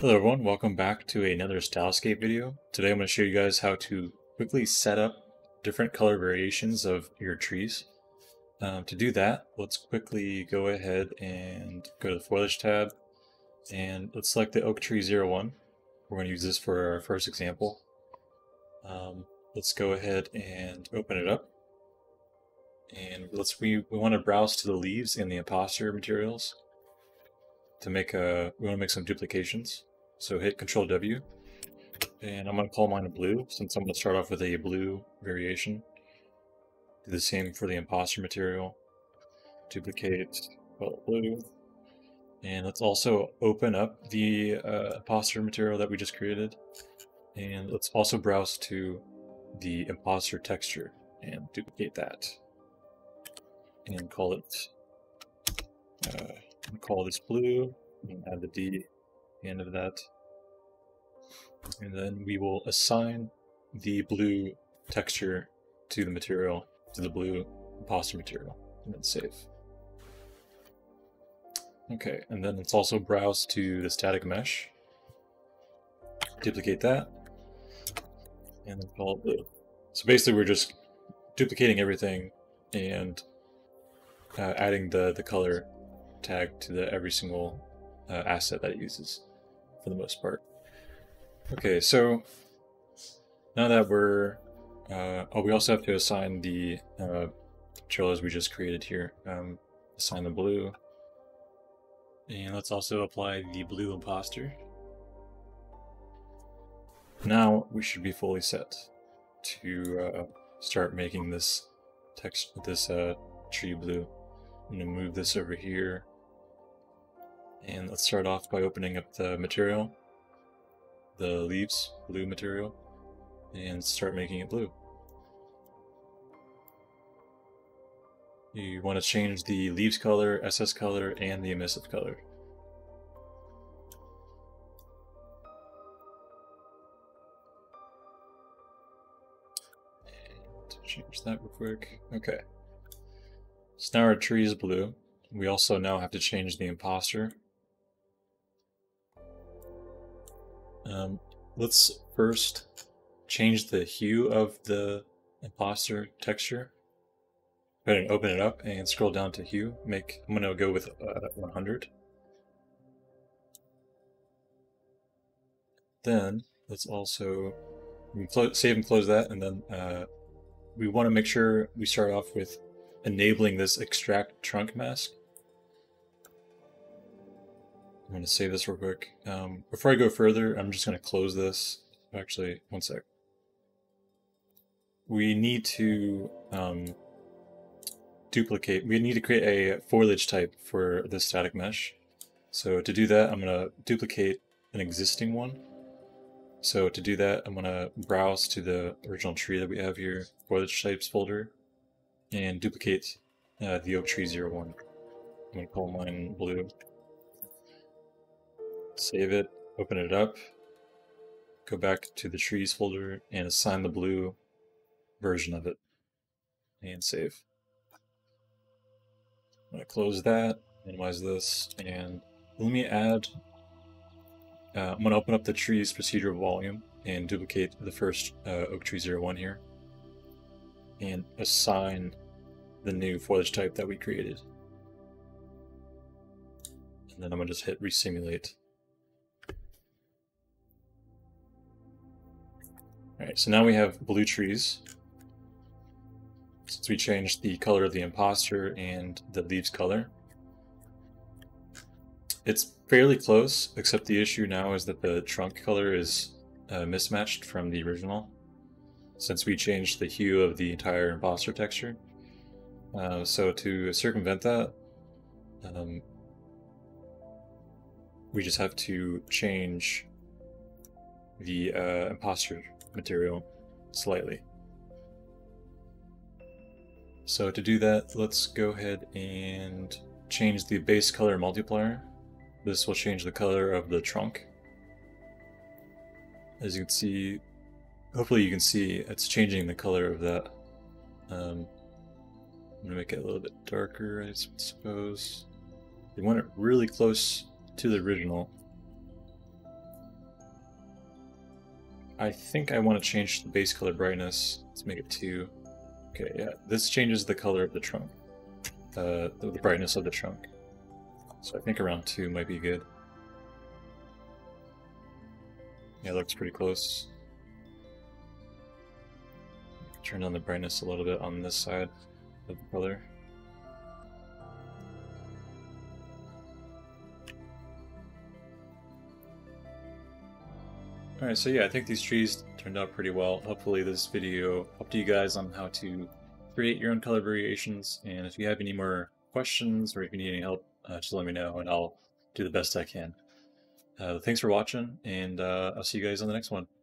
Hello everyone, welcome back to another Stylescape video. Today I'm going to show you guys how to quickly set up different color variations of your trees. To do that, let's quickly go ahead and go to the foliage tab and let's select the Oak Tree 01. We're going to use this for our first example. Let's go ahead and open it up. And we want to browse to the leaves and the imposter materials to make we want to make some duplications. So hit Control W, and I'm gonna call mine a blue since I'm gonna start off with a blue variation. Do the same for the imposter material. Duplicate blue. And let's also open up the imposter material that we just created. And let's also browse to the imposter texture and duplicate that. And call it, call this blue and add the D at the end of that. And then we will assign the blue texture to the material, to the blue imposter material, and then save. Okay, and then let's also browse to the static mesh. Duplicate that and then call it blue. So basically we're just duplicating everything and adding the color tag to every single asset that it uses for the most part. Okay, so now that we're we also have to assign the trailers we just created here. Assign the blue, and let's also apply the blue imposter. Now we should be fully set to start making this tree blue. I'm going to move this over here. And let's start off by opening up the material, the leaves, blue material, and start making it blue. You want to change the leaves color, SS color, and the emissive color. And change that real quick. Okay. So now our tree is blue. We also now have to change the imposter. Let's first change the hue of the imposter texture. Go ahead and open it up and scroll down to hue. I'm going to go with 100. Then let's also save and close that, and then we want to make sure we start off with enabling this extract trunk mask. I'm going to save this real quick. Before I go further, I'm just going to close this. Actually, one sec. We need to we need to create a foliage type for the static mesh. So to do that, I'm going to duplicate an existing one. So to do that, I'm going to browse to the original tree that we have here, foliage types folder, and duplicate the Oak Tree 01. I'm going to call mine blue. Save it, open it up, go back to the trees folder and assign the blue version of it and save. I'm going to close that, minimize this, and let me add, I'm going to open up the trees procedural volume and duplicate the first Oak Tree 01 here and assign the new foliage type that we created. And then I'm going to just hit resimulate. Alright, so now we have blue trees. Since we changed the color of the imposter and the leaves color. It's fairly close, except the issue now is that the trunk color is mismatched from the original, since we changed the hue of the entire imposter texture. So to circumvent that, we just have to change the imposter material slightly. So to do that, let's go ahead and change the base color multiplier. This will change the color of the trunk. As you can see, hopefully you can see it's changing the color of that. I'm gonna make it a little bit darker, I suppose. You want it really close to the original. I think I want to change the base color brightness. Let's make it 2. Okay, yeah, this changes the color of the trunk, the brightness of the trunk. So I think around 2 might be good. Yeah, it looks pretty close. Turn down the brightness a little bit on this side of the color. Alright, so yeah, I think these trees turned out pretty well. Hopefully this video helped you guys on how to create your own color variations, and if you have any more questions or if you need any help, just let me know and I'll do the best I can. Thanks for watching, and I'll see you guys on the next one.